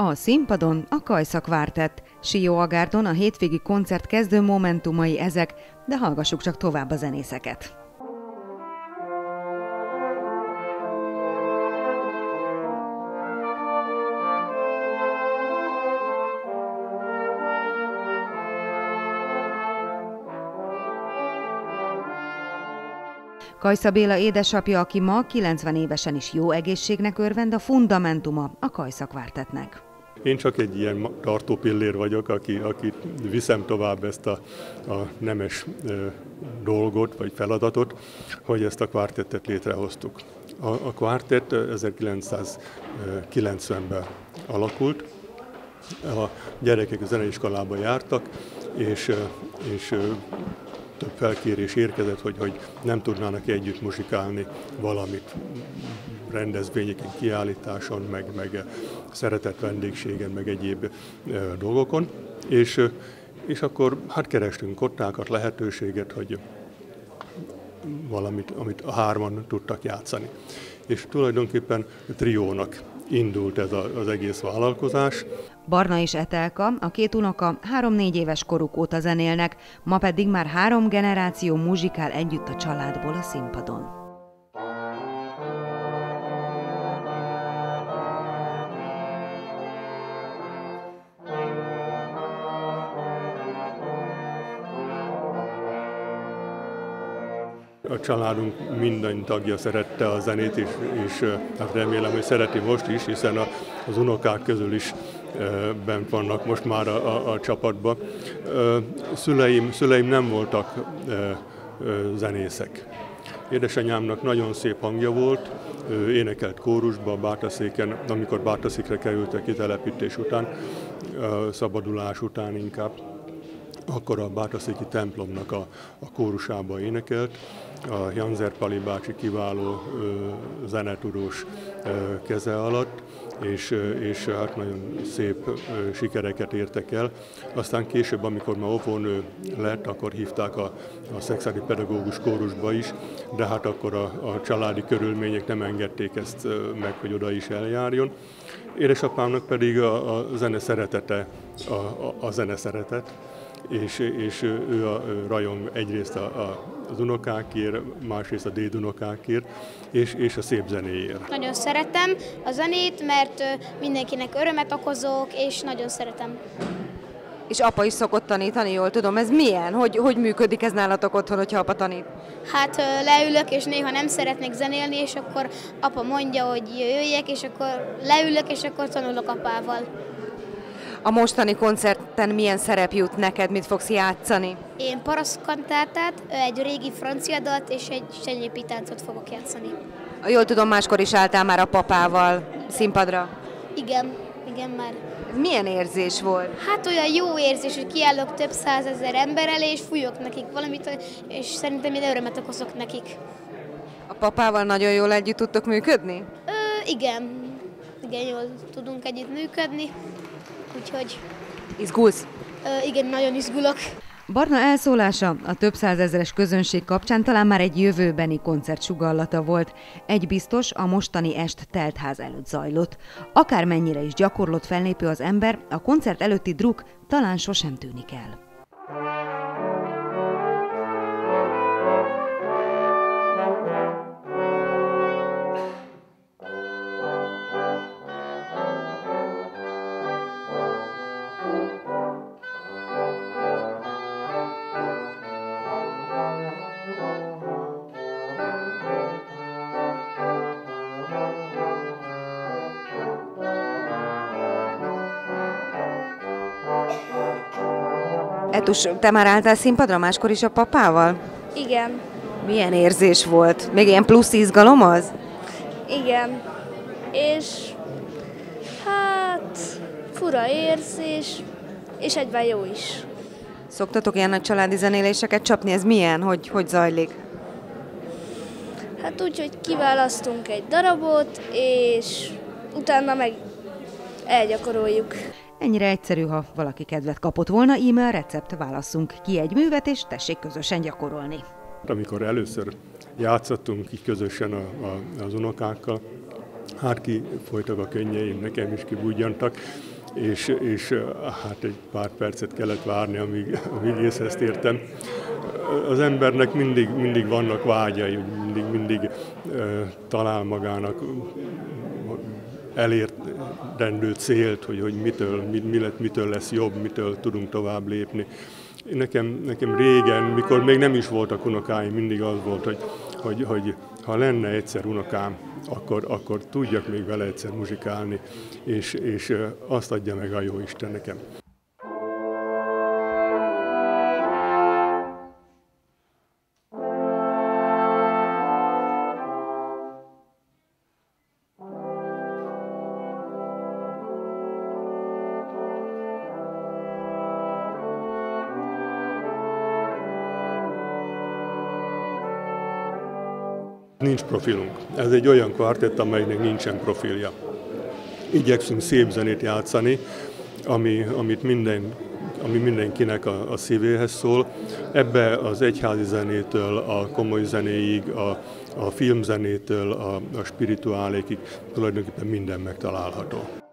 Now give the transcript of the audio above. A színpadon a Kajsza Kvartett. Sióagárdon a hétvégi koncert kezdő momentumai ezek, de hallgassuk csak tovább a zenészeket. Kajsza Béla édesapja, aki ma 90 évesen is jó egészségnek örvend, a fundamentuma a Kajsza Kvartettnek. Én csak egy ilyen tartópillér vagyok, aki viszem tovább ezt a nemes dolgot, vagy feladatot, hogy ezt a kvartettet létrehoztuk. A kvartett 1990-ben alakult, a gyerekek zeneiskolába jártak, és több felkérés érkezett, hogy nem tudnának együtt muzsikálni valamit. Rendezvényeken, kiállításon, meg szeretett vendégségen, meg egyéb dolgokon. És akkor hát kerestünk kottákat, lehetőséget, hogy valamit, amit a hárman tudtak játszani. És tulajdonképpen triónak indult ez az egész vállalkozás. Barna és Etelka, a két unoka 3-4 éves koruk óta zenélnek, ma pedig már 3 generáció muzsikál együtt a családból a színpadon. A családunk minden tagja szerette a zenét, és hát remélem, hogy szereti most is, hiszen az unokák közül is bent vannak most már a csapatban. Szüleim nem voltak zenészek. Édesanyámnak nagyon szép hangja volt, ő énekelt kórusba Bátaszéken, amikor Bátaszékre került a kitelepítés után, szabadulás után inkább. Akkor a Bátaszéki Templomnak a kórusába énekelt, a Janzer Pali bácsi kiváló zenetudós keze alatt, és hát nagyon szép sikereket értek el. Aztán később, amikor már óvónő lett, akkor hívták a szexádi pedagógus kórusba is, de hát akkor a családi körülmények nem engedték ezt meg, hogy oda is eljárjon. Édesapámnak pedig a zene szeretete, a zene szeretet. És ő rajong egyrészt az unokákért, másrészt a dédunokákért, és a szép zenéért. Nagyon szeretem a zenét, mert mindenkinek örömet okozok, és nagyon szeretem. És apa is szokott tanítani, jól tudom, ez milyen? Hogy működik ez nálatok otthon, hogyha apa tanít? Hát leülök, és néha nem szeretnék zenélni, és akkor apa mondja, hogy jöjjek, és akkor leülök, és akkor tanulok apával. A mostani koncerten milyen szerep jut neked, mit fogsz játszani? Én paraszt kantátát, egy régi francia dalt és egy senyépi táncot fogok játszani. Jól tudom, máskor is álltál már a papával színpadra? Igen már. Ez milyen érzés volt? Hát olyan jó érzés, hogy kiállok több 100 000 ember elé, és fújok nekik valamit, és szerintem én örömet okozok nekik. A papával nagyon jól együtt tudtok működni? Igen, jól tudunk együtt működni. Úgyhogy... Izgulsz? Igen, nagyon izgulok. Barna elszólása a több 100 000-es közönség kapcsán talán már egy jövőbeni koncert sugallata volt. Egy biztos, a mostani est teltház előtt zajlott. Akármennyire is gyakorlott fellépő az ember, a koncert előtti druk talán sosem tűnik el. Etus, te már álltál színpadra máskor is a papával? Igen. Milyen érzés volt? Még ilyen plusz izgalom az? Igen. És hát fura érzés, és egyben jó is. Szoktatok ilyen nagy családi zenéléseket csapni? Ez milyen? Hogy zajlik? Hát úgy, hogy kiválasztunk egy darabot, és utána meg elgyakoroljuk. Ennyire egyszerű, ha valaki kedvet kapott volna, e-mail recept válasszunk ki egy művet, és tessék közösen gyakorolni. Amikor először játszottunk így közösen az unokákkal, hát kifolytak a könnyeim, nekem is kibudjantak, és hát egy pár percet kellett várni, amíg észhez tértem. Az embernek mindig vannak vágyai, mindig talál magának elérendő célt, hogy mitől lesz jobb, mitől tudunk tovább lépni. Nekem régen, mikor még nem is voltak unokáim, mindig az volt, hogy ha lenne egyszer unokám, akkor tudjak még vele egyszer muzsikálni, és azt adja meg a jó Isten nekem. Nincs profilunk. Ez egy olyan kvartett, amelynek nincsen profilja. Igyekszünk szép zenét játszani, ami mindenkinek a szívéhez szól. Ebbe az egyházi zenétől, a komoly zenéig, a filmzenétől, a spirituálékig tulajdonképpen minden megtalálható.